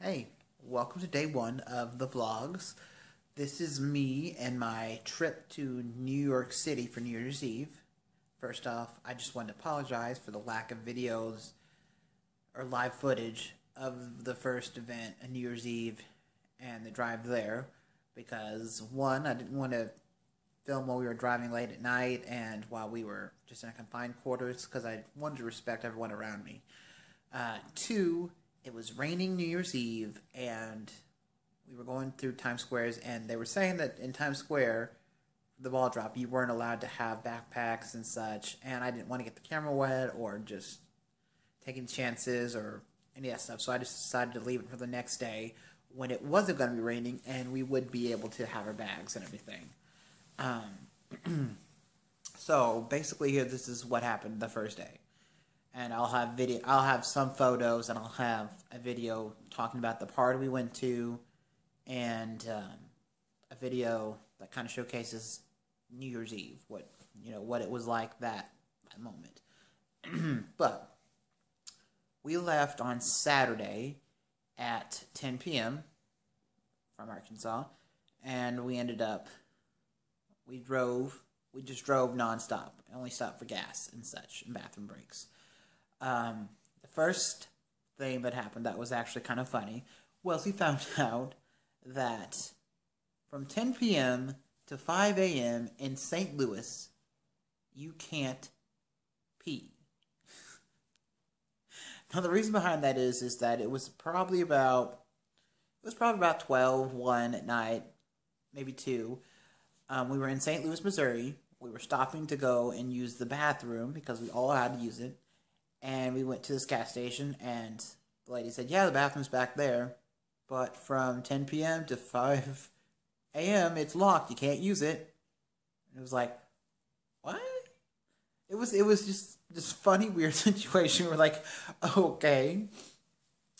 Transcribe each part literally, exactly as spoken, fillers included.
Hey, welcome to day one of the vlogs. This is me and my trip to New York City for New Year's Eve. First off, I just want to apologize for the lack of videos or live footage of the first event on New Year's Eve and the drive there because, one, I didn't want to film while we were driving late at night and while we were just in a confined quarters because I wanted to respect everyone around me. Uh, two, it was raining New Year's Eve, and we were going through Times Square, and they were saying that in Times Square, the ball drop, you weren't allowed to have backpacks and such, and I didn't want to get the camera wet or just taking chances or any of that stuff, so I just decided to leave it for the next day when it wasn't going to be raining, and we would be able to have our bags and everything. Um, so, basically, here, this is what happened the first day. And I'll have video. I'll have some photos, and I'll have a video talking about the party we went to, and um, a video that kind of showcases New Year's Eve, what you know, what it was like that moment. But we left on Saturday at ten p m from Arkansas, and we ended up. We drove. We just drove nonstop. Only stopped for gas and such, and bathroom breaks. Um, the first thing that happened that was actually kind of funny was we found out that from ten p m to five a m in Saint Louis, you can't pee. Now the reason behind that is, is that it was probably about, it was probably about twelve, one at night, maybe two. Um, we were in Saint Louis, Missouri. We were stopping to go and use the bathroom because we all had to use it. And we went to this gas station, and the lady said, yeah, the bathroom's back there, but from ten p m to five a m, it's locked. You can't use it. And it was like, what? It was it was just this funny, weird situation. We're like, okay.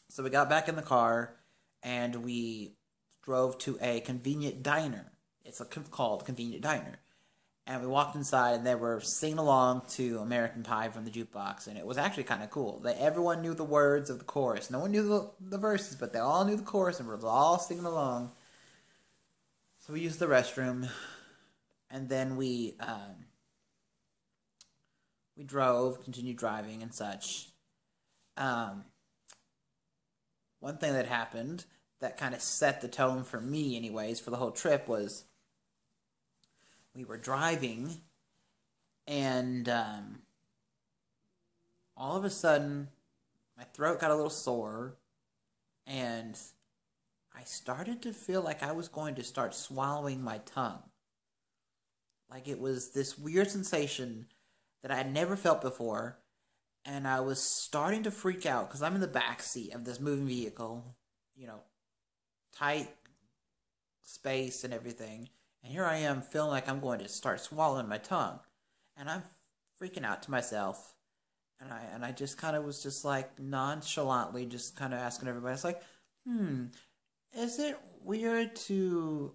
So we got back in the car, and we drove to a convenient diner. It's a, called Convenient Diner. And we walked inside, and they were singing along to American Pie from the jukebox, and it was actually kind of cool. They, everyone knew the words of the chorus. No one knew the, the verses, but they all knew the chorus, and we were all singing along. So we used the restroom, and then we um, we drove, continued driving and such. Um, one thing that happened that kind of set the tone for me, anyways, for the whole trip was, we were driving, and um, all of a sudden, my throat got a little sore, and I started to feel like I was going to start swallowing my tongue. Like, it was this weird sensation that I had never felt before, and I was starting to freak out, because I'm in the backseat of this moving vehicle, you know, tight space and everything. And here I am feeling like I'm going to start swallowing my tongue. And I'm freaking out to myself. And I and I just kind of was just like nonchalantly just kind of asking everybody. It's like, hmm, is it weird to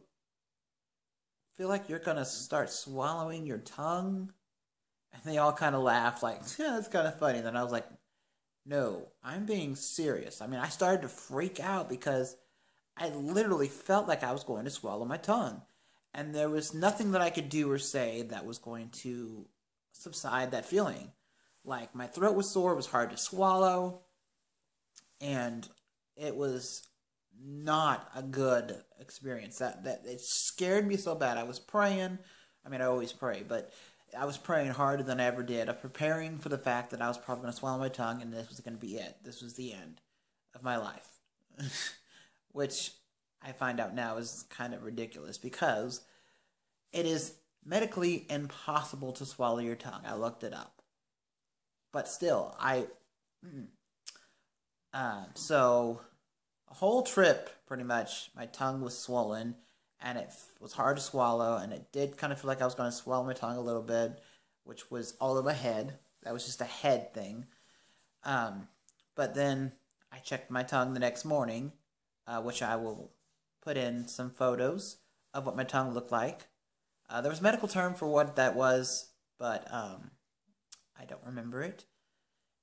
feel like you're going to start swallowing your tongue? And they all kind of laughed like, yeah, that's kind of funny. And then I was like, no, I'm being serious. I mean, I started to freak out because I literally felt like I was going to swallow my tongue. And there was nothing that I could do or say that was going to subside that feeling. Like, my throat was sore, it was hard to swallow, and it was not a good experience. That, that it scared me so bad. I was praying. I mean, I always pray, but I was praying harder than I ever did. I was preparing for the fact that I was probably going to swallow my tongue, and this was going to be it. This was the end of my life. Which I find out now is kind of ridiculous because it is medically impossible to swallow your tongue. I looked it up. But still, I... Mm, uh, so, the whole trip, pretty much, my tongue was swollen, and it was hard to swallow, and it did kind of feel like I was going to swallow my tongue a little bit, which was all in my head. That was just a head thing. Um, but then, I checked my tongue the next morning, uh, which I will put in some photos of what my tongue looked like. Uh, there was a medical term for what that was, but um, I don't remember it.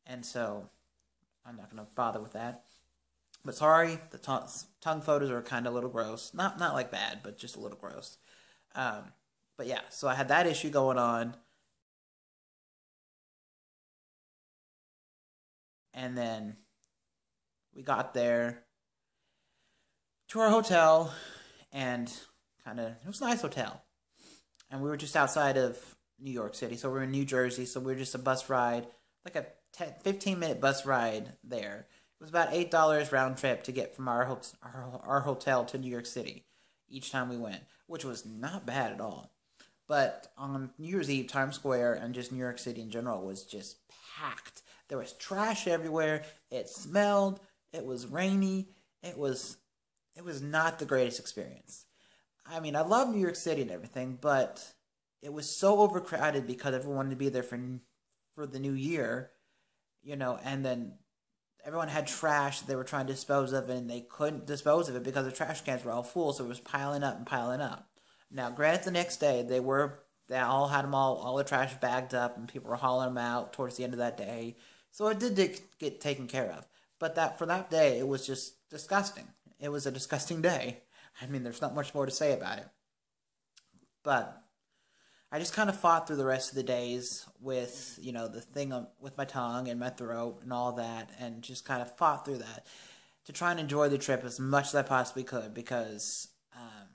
And so I'm not going to bother with that. But sorry, the tongue, tongue photos are kind of a little gross. Not not like bad, but just a little gross. Um, but yeah, so I had that issue going on. And then we got there to our hotel, and kind of, it was a nice hotel. And we were just outside of New York City, so we were in New Jersey, so we were just a bus ride, like a ten, fifteen minute bus ride there. It was about eight dollars round trip to get from our, ho our, our hotel to New York City each time we went, which was not bad at all. But on New Year's Eve, Times Square and just New York City in general was just packed. There was trash everywhere. It smelled. It was rainy. It was, it was not the greatest experience. I mean, I love New York City and everything, but it was so overcrowded because everyone wanted to be there for for the new year, you know, and then everyone had trash that they were trying to dispose of, and they couldn't dispose of it because the trash cans were all full, so it was piling up and piling up. Now, granted, the next day, they were, they all had them all, all the trash bagged up, and people were hauling them out towards the end of that day, so it did get taken care of. But that for that day, it was just disgusting. It was a disgusting day. I mean, there's not much more to say about it. But I just kind of fought through the rest of the days with, you know, the thing with my tongue and my throat and all that, and just kind of fought through that to try and enjoy the trip as much as I possibly could, because um,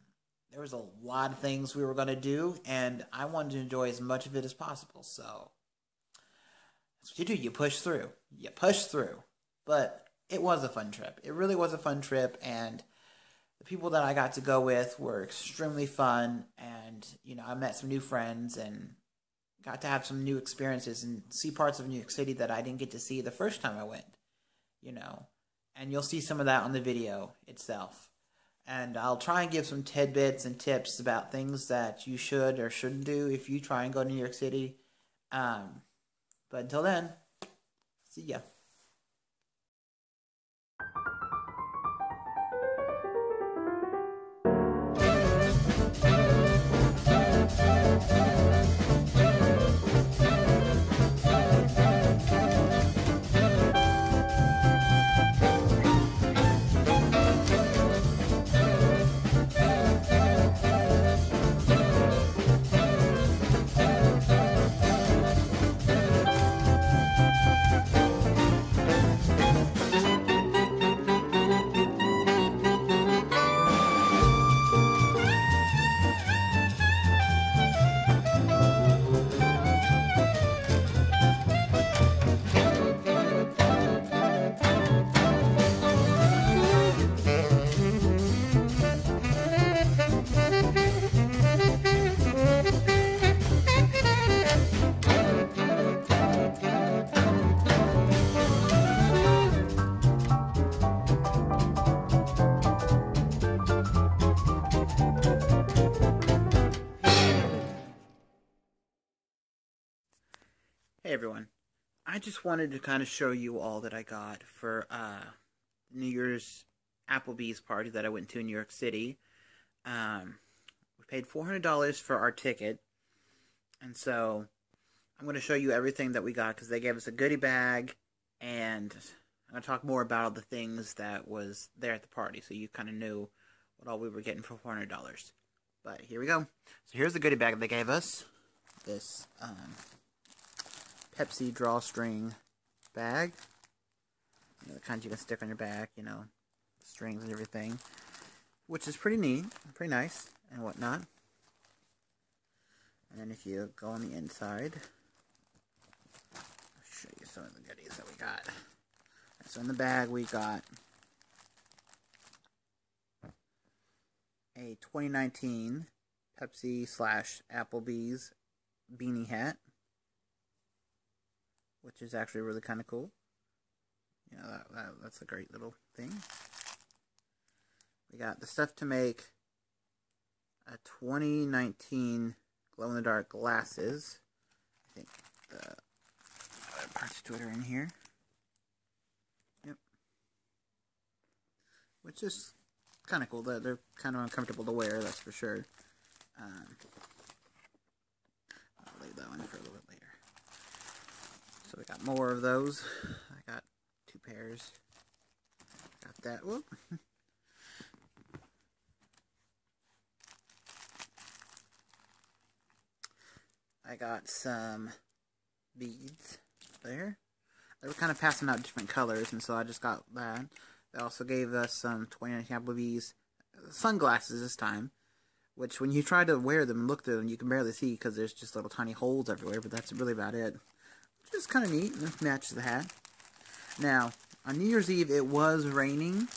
there was a lot of things we were going to do, and I wanted to enjoy as much of it as possible. So that's what you do. You push through. You push through. But it was a fun trip. It really was a fun trip, and the people that I got to go with were extremely fun, and, you know, I met some new friends and got to have some new experiences and see parts of New York City that I didn't get to see the first time I went, you know, and you'll see some of that on the video itself. And I'll try and give some tidbits and tips about things that you should or shouldn't do if you try and go to New York City. Um, but until then, see ya. Hey everyone, I just wanted to kind of show you all that I got for uh, New Year's Applebee's party that I went to in New York City. Um, we paid four hundred dollars for our ticket, and so I'm going to show you everything that we got because they gave us a goodie bag, and I'm going to talk more about all the things that was there at the party so you kind of knew what all we were getting for four hundred dollars. But here we go. So here's the goodie bag that they gave us. This, um... Pepsi drawstring bag. You know, the kinds you can stick on your back, you know, strings and everything. Which is pretty neat, pretty nice, and whatnot. And then if you go on the inside, I'll show you some of the goodies that we got. So in the bag we got a twenty nineteen Pepsi slash Applebee's beanie hat, which is actually really kind of cool. You know, that, that, that's a great little thing. We got the stuff to make a twenty nineteen glow-in-the-dark glasses. I think the other parts to it are in here. Yep. Which is kind of cool. They're, they're kind of uncomfortable to wear, that's for sure. Um, I'll leave that one for a little bit later. So we got more of those. I got two pairs. Got that. Whoop. I got some beads there. They were kind of passing out different colors, and so I just got that. They also gave us some twenty nineteen Applebee's sunglasses this time, which when you try to wear them and look through them, you can barely see because there's just little tiny holes everywhere, but that's really about it. Which is kind of neat, and matches the hat. Now, on New Year's Eve, it was raining,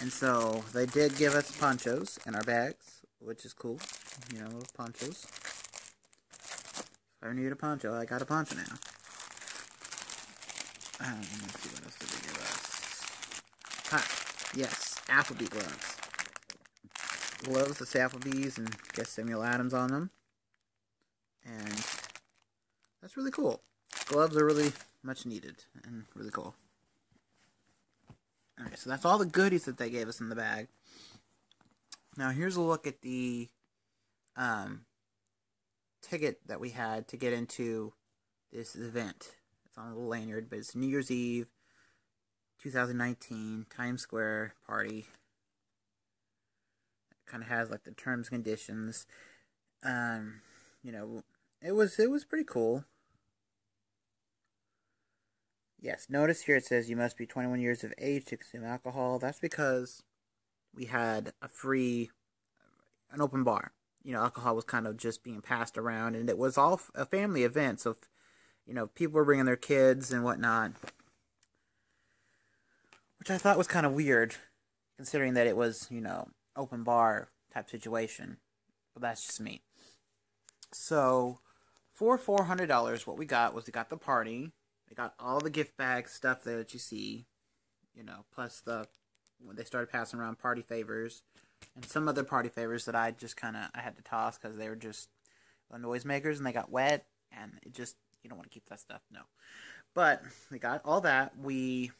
and so they did give us ponchos in our bags, which is cool. You know, little ponchos. If I need a poncho, I got a poncho now. Um, let's see what else did they give us. Ah, yes, Applebee gloves. Gloves that say Applebee's and get Samuel Adams on them. And that's really cool. Gloves are really much needed and really cool. Alright, so that's all the goodies that they gave us in the bag. Now here's a look at the um, ticket that we had to get into this event. It's on a little lanyard, but it's New Year's Eve twenty nineteen Times Square party. It kind of has like the terms and conditions. Um, you know, it was it was pretty cool. Yes, notice here it says you must be twenty-one years of age to consume alcohol. That's because we had a free an open bar. You know, alcohol was kind of just being passed around, and it was all a family event. So, if, you know, people were bringing their kids and whatnot, which I thought was kind of weird, considering that it was, you know, open bar type situation. But that's just me. So, for four hundred dollars, what we got was we got the party, we got all the gift bag stuff there that you see, you know, plus the when they started passing around party favors. And some other party favors that I just kind of, I had to toss because they were just noisemakers and they got wet. And it just, you don't want to keep that stuff, no. But we got all that. We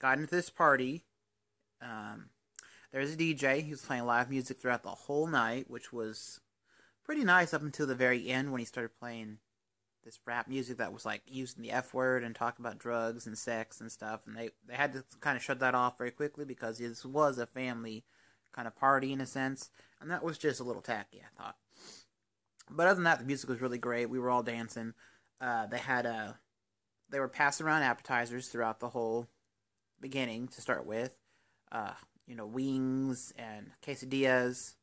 got into this party. Um, there was a D J. He was playing live music throughout the whole night, which was pretty nice up until the very end when he started playing this rap music that was like using the F word and talking about drugs and sex and stuff. And they, they had to kind of shut that off very quickly because this was a family kind of party in a sense, and that was just a little tacky, I thought. But other than that, the music was really great. We were all dancing. Uh, they had a, they were passing around appetizers throughout the whole beginning to start with, uh, you know, wings and quesadillas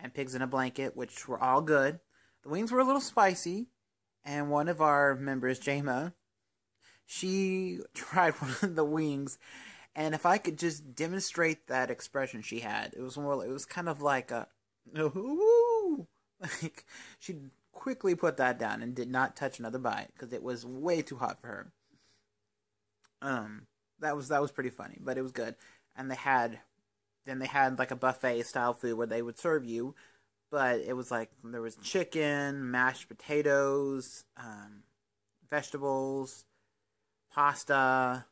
and pigs in a blanket, which were all good. The wings were a little spicy, and one of our members, Jayma, she tried one of the wings. And if I could just demonstrate that expression she had, it was more. It was kind of like a, ooh, like she quickly put that down and did not touch another bite because it was way too hot for her. Um, that was that was pretty funny, but it was good. And they had, then they had like a buffet style food where they would serve you, but it was like there was chicken, mashed potatoes, um, vegetables, pasta.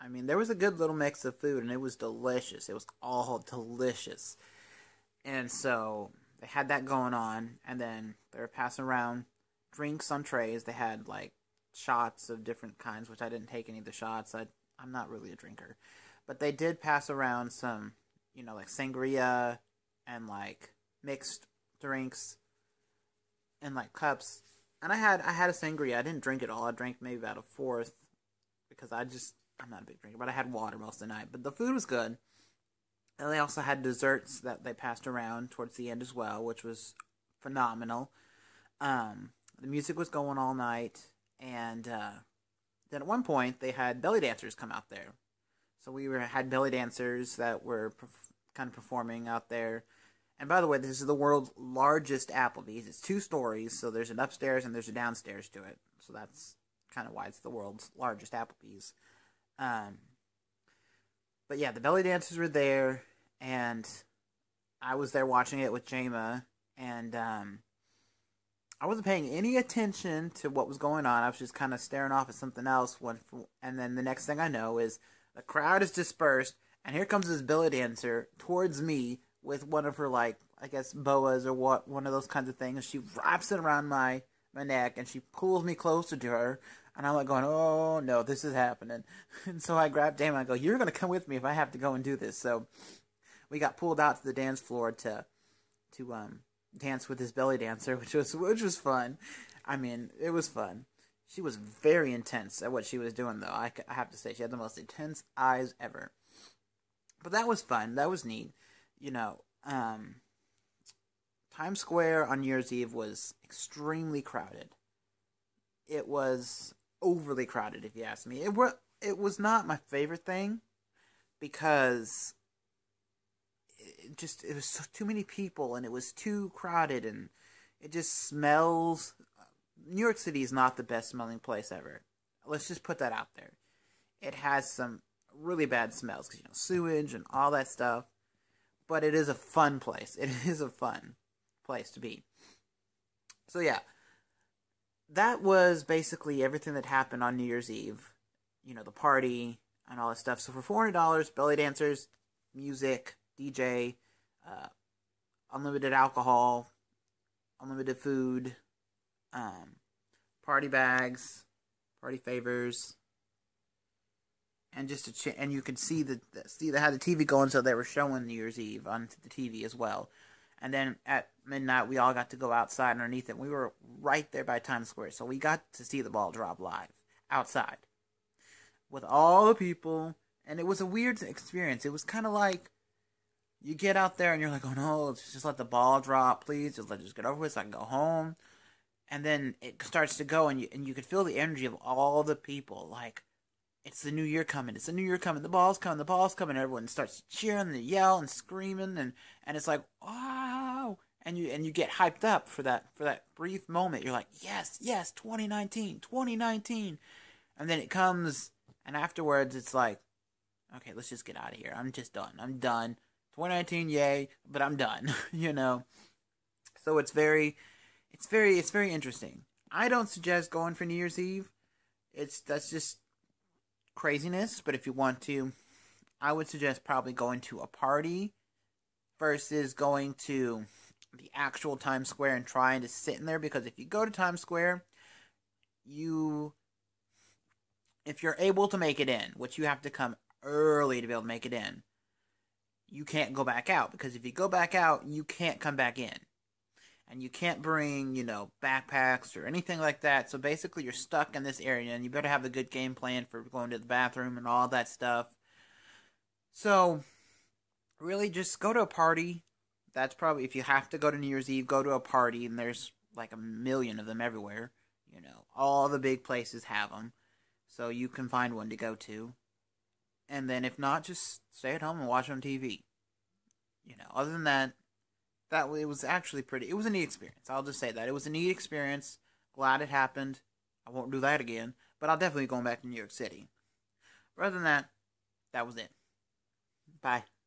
I mean, there was a good little mix of food, and it was delicious. It was all delicious. And so they had that going on, and then they were passing around drinks on trays. They had, like, shots of different kinds, which I didn't take any of the shots. I, I'm not really a drinker. But they did pass around some, you know, like sangria and, like, mixed drinks and, like, cups. And I had, I had a sangria. I didn't drink it all. I drank maybe about a fourth because I just... I'm not a big drinker, but I had water most of the night. But the food was good. And they also had desserts that they passed around towards the end as well, which was phenomenal. Um, the music was going all night. And uh, then at one point, they had belly dancers come out there. So we were, had belly dancers that were kind of performing out there. And by the way, this is the world's largest Applebee's. It's two stories, so there's an upstairs and there's a downstairs to it. So that's kind of why it's the world's largest Applebee's. Um, but yeah, the belly dancers were there, and I was there watching it with Jayma, and, um, I wasn't paying any attention to what was going on. I was just kind of staring off at something else, when, and then the next thing I know is the crowd is dispersed, and here comes this belly dancer towards me with one of her, like, I guess, boas or what, one of those kinds of things. She wraps it around my, my neck, and she pulls me closer to her. And I'm like going, oh no, this is happening. And so I grabbed Damon. I go, you're going to come with me if I have to go and do this. So we got pulled out to the dance floor to to um dance with this belly dancer, which was which was fun. I mean, it was fun. She was very intense at what she was doing, though. I, I have to say, she had the most intense eyes ever. But that was fun. That was neat. You know, um, Times Square on New Year's Eve was extremely crowded. It was overly crowded, if you ask me. It were, it was not my favorite thing, because it just it was so, too many people, and it was too crowded, and it just smells. New York City is not the best smelling place ever. Let's just put that out there. It has some really bad smells, 'cause, you know, sewage and all that stuff. But it is a fun place. It is a fun place to be. So yeah, that was basically everything that happened on New Year's Eve. You know, the party and all that stuff. So for four hundred dollars, belly dancers, music, D J, uh, unlimited alcohol, unlimited food, um, party bags, party favors, and just a ch and you could see the, the see they had the T V going, so they were showing New Year's Eve on the T V as well. And then at midnight, we all got to go outside underneath it. We were right there by Times Square, so we got to see the ball drop live outside with all the people, and it was a weird experience. It was kind of like, you get out there and you're like, oh no, just let the ball drop, please, just let just get over with so I can go home. And then it starts to go, and you and you could feel the energy of all the people. Like, it's the new year coming. It's the new year coming. The ball's coming. The ball's coming. Everyone starts cheering, and yell, and screaming, and and it's like, wow! And you and you get hyped up for that for that brief moment. You're like, yes, yes, twenty nineteen, twenty nineteen. And then it comes, and afterwards, it's like, okay, let's just get out of here. I'm just done. I'm done. twenty nineteen, yay! But I'm done. You know. So it's very. It's very, it's very interesting. I don't suggest going for New Year's Eve. It's, that's just craziness. But if you want to, I would suggest probably going to a party versus going to the actual Times Square and trying to sit in there. Because if you go to Times Square, you, if you're able to make it in, which you have to come early to be able to make it in, you can't go back out. Because if you go back out, you can't come back in. And you can't bring, you know, backpacks or anything like that. So basically you're stuck in this area, and you better have a good game plan for going to the bathroom and all that stuff. So really just go to a party. That's probably, if you have to go to New Year's Eve, go to a party. And there's like a million of them everywhere. You know, all the big places have them. So you can find one to go to. And then if not, just stay at home and watch on T V. You know, other than that, That it was actually pretty. It was a neat experience. I'll just say that. It was a neat experience. Glad it happened. I won't do that again. But I'll definitely be going back to New York City. But other than that, that was it. Bye.